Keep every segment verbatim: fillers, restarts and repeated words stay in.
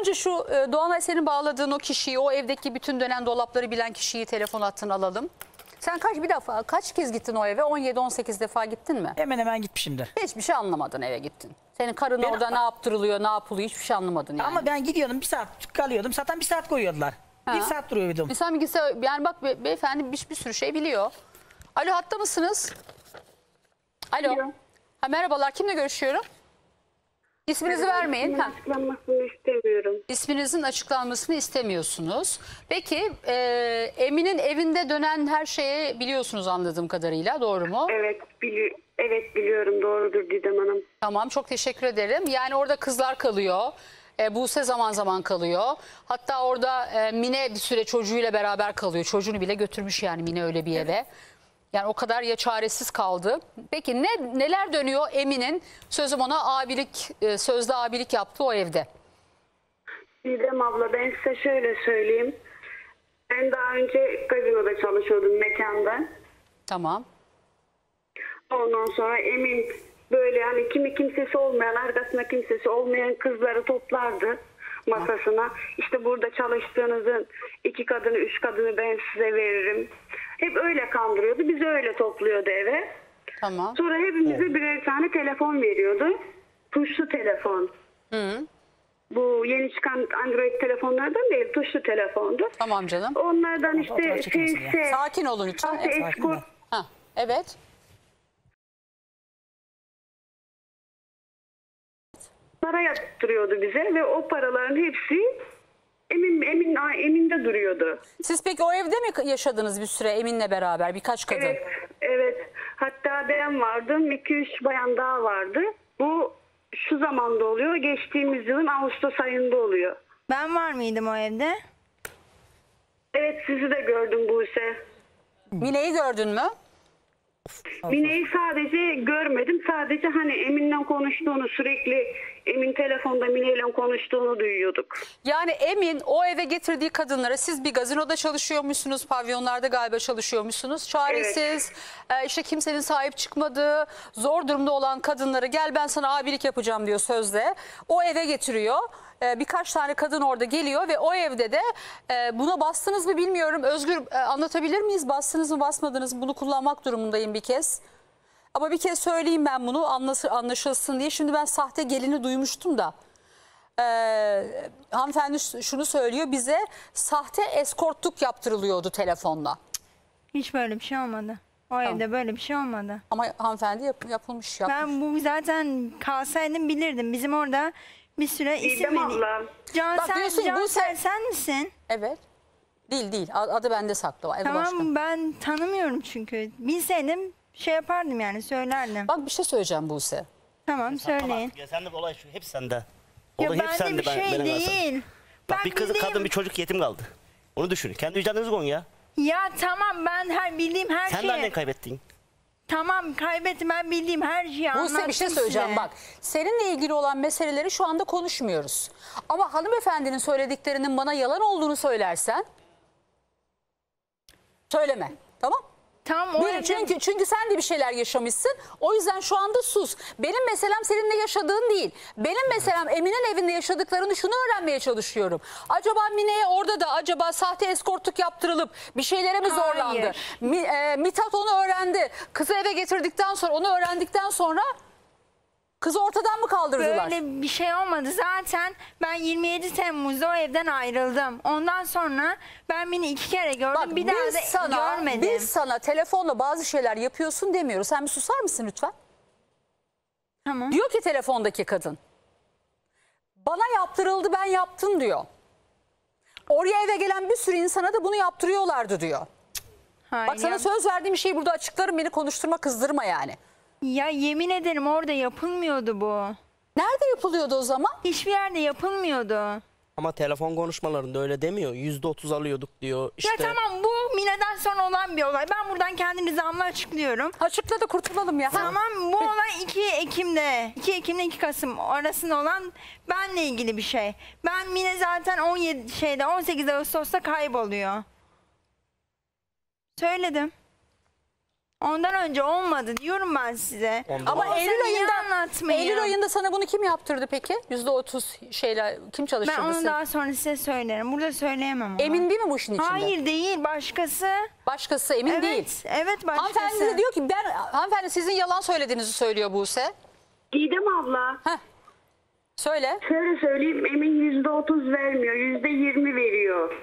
Önce şu Doğan Ay senin bağladığın o kişiyi, o evdeki bütün dönen dolapları bilen kişiyi telefon hattına alalım. Sen kaç bir defa kaç kez gittin o eve? on yedi on sekiz defa gittin mi? Hemen hemen gitmişimdir. Hiçbir şey anlamadın eve gittin. Senin karın ben orada anladım. Ne yaptırılıyor, ne yapılıyor hiçbir şey anlamadın yani. Ama ben gidiyordum bir saat kalıyordum. Zaten bir saat koyuyordular. Ha. Bir saat duruyordum. Bir gitse, yani bak be, beyefendi bir, bir sürü şey biliyor. Alo, hatta mısınız? Alo. Ha, merhabalar, kimle görüşüyorum? İsminizi evet, vermeyin. İsmin açıklanmasını istemiyorum. İsminizin açıklanmasını istemiyorsunuz. Peki e, Emin'in evinde dönen her şeyi biliyorsunuz anladığım kadarıyla, doğru mu? Evet, bili evet biliyorum, doğrudur Didem Hanım. Tamam, çok teşekkür ederim. Yani orada kızlar kalıyor. E, Buse zaman zaman kalıyor. Hatta orada e, Mine bir süre çocuğuyla beraber kalıyor. Çocuğunu bile götürmüş yani Mine öyle bir eve. Evet. Yani o kadar ya çaresiz kaldı. Peki ne neler dönüyor Emin'in? Sözüm ona abilik, sözde abilik yaptı o evde. Didem abla, ben size şöyle söyleyeyim. Ben daha önce gazinoda çalışıyordum, mekanda. Tamam. Ondan sonra Emin böyle hani kimi kimsesi olmayan, arkasında kimsesi olmayan kızları toplardı masasına. İşte burada çalıştığınızın iki kadını, üç kadını ben size veririm. Hep öyle kandırıyordu. Bizi öyle topluyordu eve. Tamam. Sonra hepimize evet. birer tane telefon veriyordu. Tuşlu telefon. Hı. Bu yeni çıkan Android telefonlardan değil, tuşlu telefondu. Tamam canım. Onlardan işte... Şey, sakin olun lütfen. Evet, sakin ol. Ha, evet. Para yaptırıyordu bize ve o paraların hepsi... Emin, Emin, Emin'de duruyordu. Siz peki o evde mi yaşadınız bir süre Emin'le beraber birkaç kadın? Evet, evet. Hatta ben vardım, iki üç bayan daha vardı. Bu şu zamanda oluyor, geçtiğimiz yılın Ağustos ayında oluyor. Ben var mıydım o evde? Evet, sizi de gördüm Buse. Mine'yi gördün mü? Mine'yi sadece görmedim, sadece hani Emin'le konuştuğunu, sürekli Emin telefonda Mine'yle konuştuğunu duyuyorduk. Yani Emin o eve getirdiği kadınlara, siz bir gazinoda çalışıyormuşsunuz, pavyonlarda galiba çalışıyormuşsunuz, çaresiz, evet. işte kimsenin sahip çıkmadığı, zor durumda olan kadınları gel ben sana abilik yapacağım diyor sözde. O eve getiriyor, birkaç tane kadın orada geliyor ve o evde de buna bastınız mı bilmiyorum. Özgür, anlatabilir miyiz? Bastınız mı basmadınız mı? Bunu kullanmak durumundayım bir kez. Ama bir kez söyleyeyim ben bunu anlaşılsın diye. Şimdi ben sahte gelini duymuştum da. Ee, hanımefendi şunu söylüyor bize, sahte eskortluk yaptırılıyordu telefonla. Hiç böyle bir şey olmadı. O tamam. evde böyle bir şey olmadı. Ama hanımefendi yap, yapılmış yapmış. Ben bu zaten kalsaydım bilirdim. Bizim orada bir süre isim vereyim. Cansel, Cansel sen misin? Evet. Değil değil. Adı bende saklı. Evi tamam başka. Ben tanımıyorum çünkü. Bilseydim şey yapardım yani, söylerdim. Bak bir şey söyleyeceğim Buse. Tamam söyleyin. Ya sen de olay şu, hep sende. Olay ya hep bende sende, bir ben, şey değil. Bak, bir kız, kadın, bir çocuk yetim kaldı. Onu düşün. Kendi vicdanınızı koyun ya. Ya tamam, ben her bildiğim her şeyi. Sen de annen kaybettin. Tamam, kaybettim, ben bildiğim her şeyi anlattım. Buse bir şey söyleyeceğim size. Bak. Seninle ilgili olan meseleleri şu anda konuşmuyoruz. Ama hanımefendinin söylediklerinin bana yalan olduğunu söylersen söyleme. Tamam? Tamam, bir, çünkü, çünkü sen de bir şeyler yaşamışsın. O yüzden şu anda sus. Benim meselem seninle yaşadığın değil. Benim meselem Emin'in evinde yaşadıklarını, şunu öğrenmeye çalışıyorum. Acaba Mine'ye orada da acaba sahte eskortluk yaptırılıp bir şeylere mi zorlandı? Mi, e, Mithat onu öğrendi. Kızı eve getirdikten sonra, onu öğrendikten sonra kızı ortadan mı kaldırdılar? Böyle bir şey olmadı. Zaten ben yirmi yedi Temmuz'da o evden ayrıldım. Ondan sonra ben beni iki kere gördüm. Bak, bir daha da sana, görmedim. Biz sana telefonla bazı şeyler yapıyorsun demiyoruz. Sen bir susar mısın lütfen? Tamam. Diyor ki telefondaki kadın. Bana yaptırıldı, ben yaptım diyor. Oraya eve gelen bir sürü insana da bunu yaptırıyorlardı diyor. Hayır. Bak sana söz verdiğim şeyi burada açıklarım, beni konuşturma, kızdırma yani. Ya yemin ederim orada yapılmıyordu bu. Nerede yapılıyordu o zaman? Hiçbir yerde yapılmıyordu. Ama telefon konuşmalarında öyle demiyor. Yüzde otuz alıyorduk diyor. İşte... Ya tamam, bu Mine'den sonra olan bir olay. Ben buradan kendi rızamla açıklıyorum. Açıkla da kurtulalım ya. Tamam, bu olay iki Ekim'de. iki Ekim'de iki Kasım arasında olan benle ilgili bir şey. Ben Mine zaten on yedi şeyde on sekiz Ağustos'ta kayboluyor. Söyledim. Ondan önce olmadı diyorum ben size. Ondan ama oldu. Eylül ayında, Eylül ayında sana bunu kim yaptırdı peki? Yüzde otuz şeyler kim çalıştırdı? Ben onu daha sonra size söylerim. Burada söyleyemem ama. Emin değil mi bu işin içinde? Hayır değil, başkası. Başkası Emin evet, değil. Evet başkası. Hanımefendi de diyor ki ben, hanımefendi sizin yalan söylediğinizi söylüyor Buse. Didem abla. Heh. Söyle. Şöyle söyleyeyim, Emin yüzde otuz vermiyor, yüzde yirmi veriyor.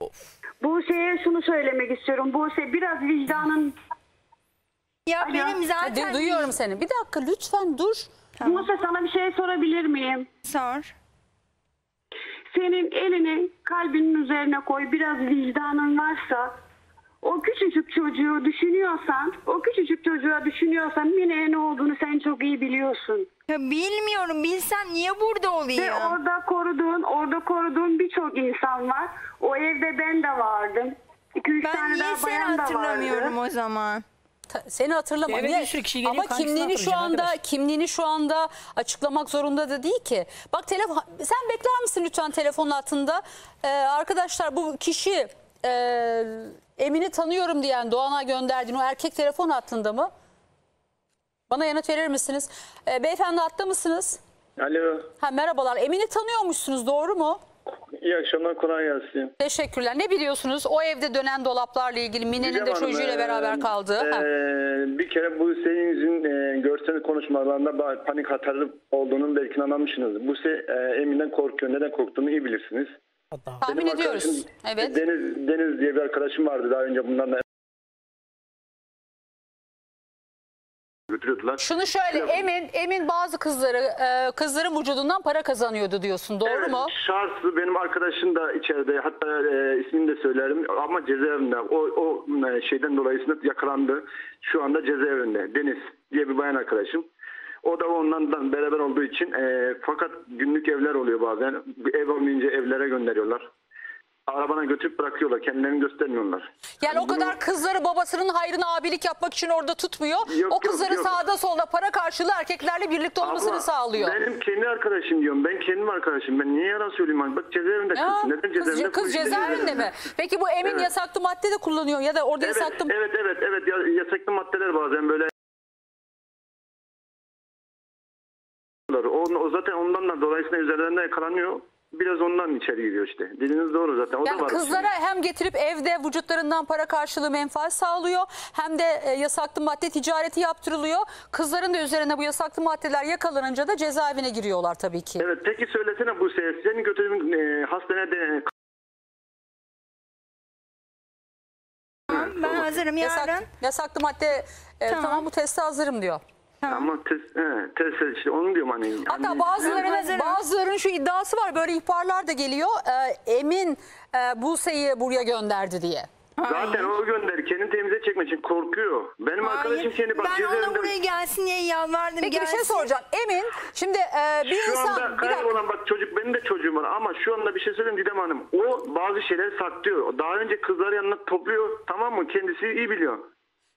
Of. Buse'ye şunu söylemek istiyorum. Buse biraz vicdanın... Ya Alo. benim zaten... Ha, duyuyorum seni. Bir dakika lütfen dur. Tamam. Buse sana bir şey sorabilir miyim? Sor. Senin elini kalbinin üzerine koy. Biraz vicdanın varsa... O küçücük çocuğu düşünüyorsan, o küçücük çocuğa düşünüyorsan Mine'ye ne olduğunu sen çok iyi biliyorsun. Ya bilmiyorum, bilsem niye burada olayım? Ve orada koruduğun, orada koruduğun birçok insan var. O evde ben de vardım. iki üç tane daha bayan da vardı. Ben niye seni hatırlamıyorum o zaman? Ta, seni hatırlamam. Niye? Geliyor, ama kimliğini şu anda, arkadaş. kimliğini şu anda açıklamak zorunda da değil ki. Bak telefon, sen bekler misin lütfen telefon hattında? Ee, arkadaşlar bu kişi. Ee, Emin'i tanıyorum diyen Doğan'a gönderdiğin o erkek telefon hattında mı? Bana yanıt verir misiniz? Ee, beyefendi hatta mısınız? Alo. Ha, merhabalar. Emin'i tanıyormuşsunuz, doğru mu? İyi akşamlar, kolay gelsin. Teşekkürler. Ne biliyorsunuz? O evde dönen dolaplarla ilgili Mine'nin de çocuğuyla beraber kaldığı. E, e, bir kere bu Hüseyin'in e, görsel konuşmalarında panik hatalı olduğunun belki anlamışsınız. Bu se e, Emin'den korkuyor. Neden korktuğunu iyi bilirsiniz. Tahmin ediyoruz. Evet. Deniz, Deniz diye bir arkadaşım vardı daha önce bundan da. Şunu şöyle Emin, Emin bazı kızları kızların vücudundan para kazanıyordu diyorsun, doğru evet, mu? Şanslı benim arkadaşım da içeride, hatta e, ismini de söylerim ama cezaevinde. O, o şeyden dolayısıyla yakalandı. Şu anda cezaevinde. Deniz diye bir bayan arkadaşım. O da ondan beraber olduğu için e, fakat günlük evler oluyor bazen. Ev olmayınca evlere gönderiyorlar. Arabana götürüp bırakıyorlar. Kendilerini göstermiyorlar. Yani o kadar kızları babasının hayrına abilik yapmak için orada tutmuyor. Yok, o kızları yok, yok. sağda solda para karşılığı erkeklerle birlikte olmasını Abla, sağlıyor. Benim kendi arkadaşım diyorum. Ben kendim arkadaşım. Ben niye yalan söyleyeyim? Bak cezaevinde kız. Aa, Neden cezaevinde? Kız, kız cezaevinde mi? Peki bu Emin evet. yasaklı madde de kullanıyor ya da orada evet, yasaklı... Evet, evet, evet. Yasaklı maddeler bazen böyle... O zaten ondan da dolayısıyla üzerlerinde yakalanıyor. Biraz ondan içeri giriyor işte. Dediğiniz doğru zaten. O yani da var kızlara şimdi. Hem getirip evde vücutlarından para karşılığı menfaat sağlıyor. Hem de yasaklı madde ticareti yaptırılıyor. Kızların da üzerine bu yasaklı maddeler yakalanınca da cezaevine giriyorlar tabii ki. Evet peki söylesene bu senin götürdüğün e, hastanede... Tamam ben Olur. hazırım yarın. Yasak, yasaklı madde e, tamam. tamam bu teste hazırım diyor. Ama test, he, test işte onu diyorum hani. Hatta hani, bazılarının, bazılarının şu iddiası var, böyle ihbarlar da geliyor. E, Emin e, Buse'yi buraya gönderdi diye. Zaten Hayır. o gönder kendini temize çekmek için korkuyor. Benim Hayır. arkadaşım kendi bak. Ben ona buraya gelsin diye yalvardım. Peki gelsin. Bir şey soracağım. Emin şimdi e, bir şu insan... Şu anda kaybolan bak çocuk benim de çocuğum var ama şu anda bir şey söyleyeyim Didem Hanım. O bazı şeyleri saklıyor. Daha önce kızları yanına topluyor, tamam mı? Kendisi iyi biliyor.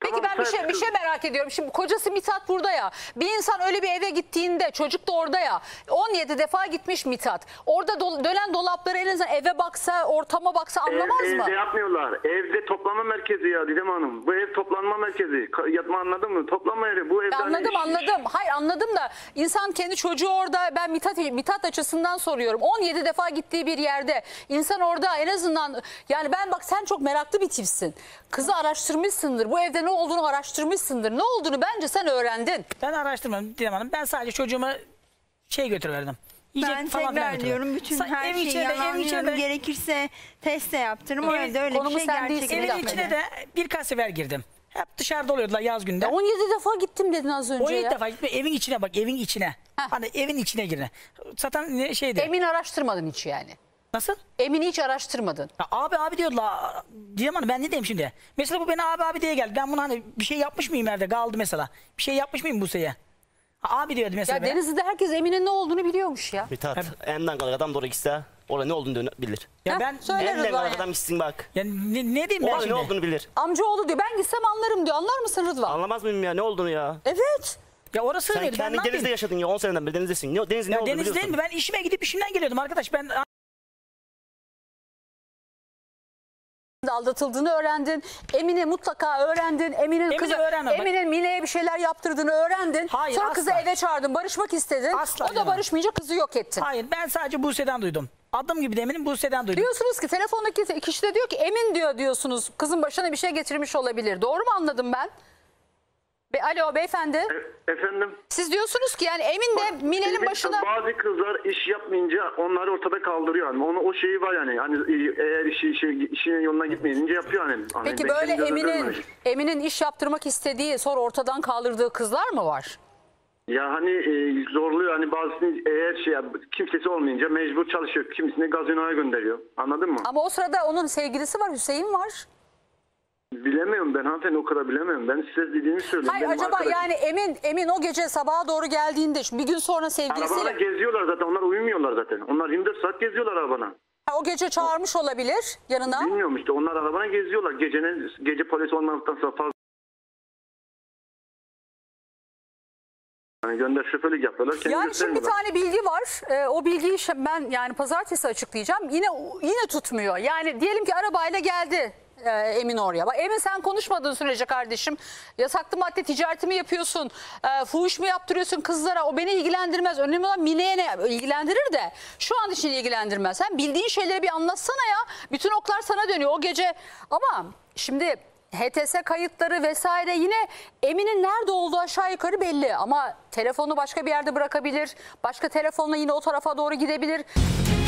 Peki ben bir şey, bir şey merak ediyorum. Şimdi kocası Mithat burada ya. Bir insan öyle bir eve gittiğinde çocuk da orada ya. on yedi defa gitmiş Mithat. Orada do dönen dolapları elinizden eve baksa, ortama baksa anlamaz ev, mı? Evde yapmıyorlar. Evde toplama merkezi ya Didem Hanım. Bu ev toplanma merkezi. Yatma anladın mı? Toplama yeri. Bu evde anladım hani... anladım. Hayır anladım da insan kendi çocuğu orada, ben Mithat, Mithat açısından soruyorum. on yedi defa gittiği bir yerde insan orada en azından yani ben bak sen çok meraklı bir tipsin. Kızı araştırmışsındır. Bu evde ne olduğunu araştırmışsındır. Ne olduğunu bence sen öğrendin. Ben araştırmadım Didem Hanım. Ben sadece çocuğuma şey götürüverdim. Yiyecek ben falan tekrar diyorum. Bütün Sa her şeyi yalanlıyorum. Gerekirse test de yaptırım. O evde öyle bir şey gerçekten yapmadım. Evin içine de birkaç sefer girdim. Hep dışarıda oluyordular yaz günde. Ya on yedi defa gittim dedin az önce on yedi ya. on yedi defa gittim. Evin içine bak evin içine. Heh. Hani evin içine girin. Zaten ne şeydi? Emin araştırmadın hiç yani. Nasıl? Emin'i hiç araştırmadın. Ya abi abi diyorlar. Diyemem ben ne diyeyim şimdi? Mesela bu beni abi abi diye geldi. Ben bunu hani bir şey yapmış mıyım evde? Kaldı mesela. Bir şey yapmış mıyım Buse'ye? Abi diyordu mesela. Ya Denizli'de herkes Emin'in ne olduğunu biliyormuş ya. Mithat. Evet. Enden kadar adam doğru gitse orada ne olduğunu bilir. Ya ben enden kadar adam gitsin bak. Ya ne, ne diyeyim ben şimdi? Ne olduğunu bilir. Amcaoğlu diyor. Ben gitsem anlarım diyor. Anlar mısın Rızva? Anlamaz mıyım ya? Ne olduğunu ya? Evet. Ya orası Sen öyleydi. Kendi ben denizde yaşadın ya. on seneden beri denizdesin. Ne, deniz ne olduğunu biliyorsun. Deniz değil mi? Ben işime gidip işimden geliyordum arkadaş. Ben aldatıldığını öğrendin. Emine mutlaka öğrendin. Emine'nin Emine kızı Emine'nin Mine'ye bir şeyler yaptırdığını öğrendin. Hayır, sonra asla. Kızı eve çağırdın. Barışmak istedin. Asla o da canım. Barışmayınca kızı yok ettin. Hayır, ben sadece Buse'den duydum. Adım gibi de Emin'in Buse'den duydum. Diyorsunuz ki telefondaki kişi de diyor ki Emin diyor diyorsunuz. Kızın başına bir şey getirmiş olabilir. Doğru mu anladım ben? Be Alo beyefendi. E efendim. Siz diyorsunuz ki yani Emin de Mine'nin başına... Bazı kızlar iş yapmayınca onları ortada kaldırıyor. Yani onu, o şeyi var yani. Hani eğer işi, şey, işin yoluna gitmeyince yapıyor. Hani. Peki hani böyle Emin'in Emin'in iş yaptırmak istediği sonra ortadan kaldırdığı kızlar mı var? Ya hani e, zorluyor hani bazısını eğer şey kimsesi olmayınca mecbur çalışıyor. Kimisini gazinoya gönderiyor. Anladın mı? Ama o sırada onun sevgilisi var, Hüseyin var. Bilemiyorum ben hanımefendi, o kadar bilemiyorum. Ben size dediğimi söylüyorum. Hayır, benim acaba arkadaşım... yani Emin Emin o gece sabaha doğru geldiğinde bir gün sonra sevgilisiyle... Arabana geziyorlar zaten, onlar uyumuyorlar zaten. Onlar yirmi dört saat geziyorlar arabana. Ha, o gece çağırmış olabilir yanına. Bilmiyorum işte, onlar arabana geziyorlar. Gecenin, gece polis olmadıktan sonra fazla... Yani gönder şoförlük yapıyorlar. Kendi yani şimdi bir tane bilgi var. Ee, o bilgiyi ben yani pazartesi açıklayacağım. Yine yine tutmuyor. Yani diyelim ki arabayla geldi Emin oraya. Bak Emin, sen konuşmadığın sürece kardeşim, yasaklı madde ticareti mi yapıyorsun, e, fuhuş mu yaptırıyorsun kızlara, o beni ilgilendirmez. Önemli olan Mine'ye ne ilgilendirir de şu an için ilgilendirmez. Sen bildiğin şeyleri bir anlatsana ya. Bütün oklar sana dönüyor o gece. Ama şimdi H T S kayıtları vesaire, yine Emin'in nerede olduğu aşağı yukarı belli. Ama telefonu başka bir yerde bırakabilir. Başka telefonla yine o tarafa doğru gidebilir.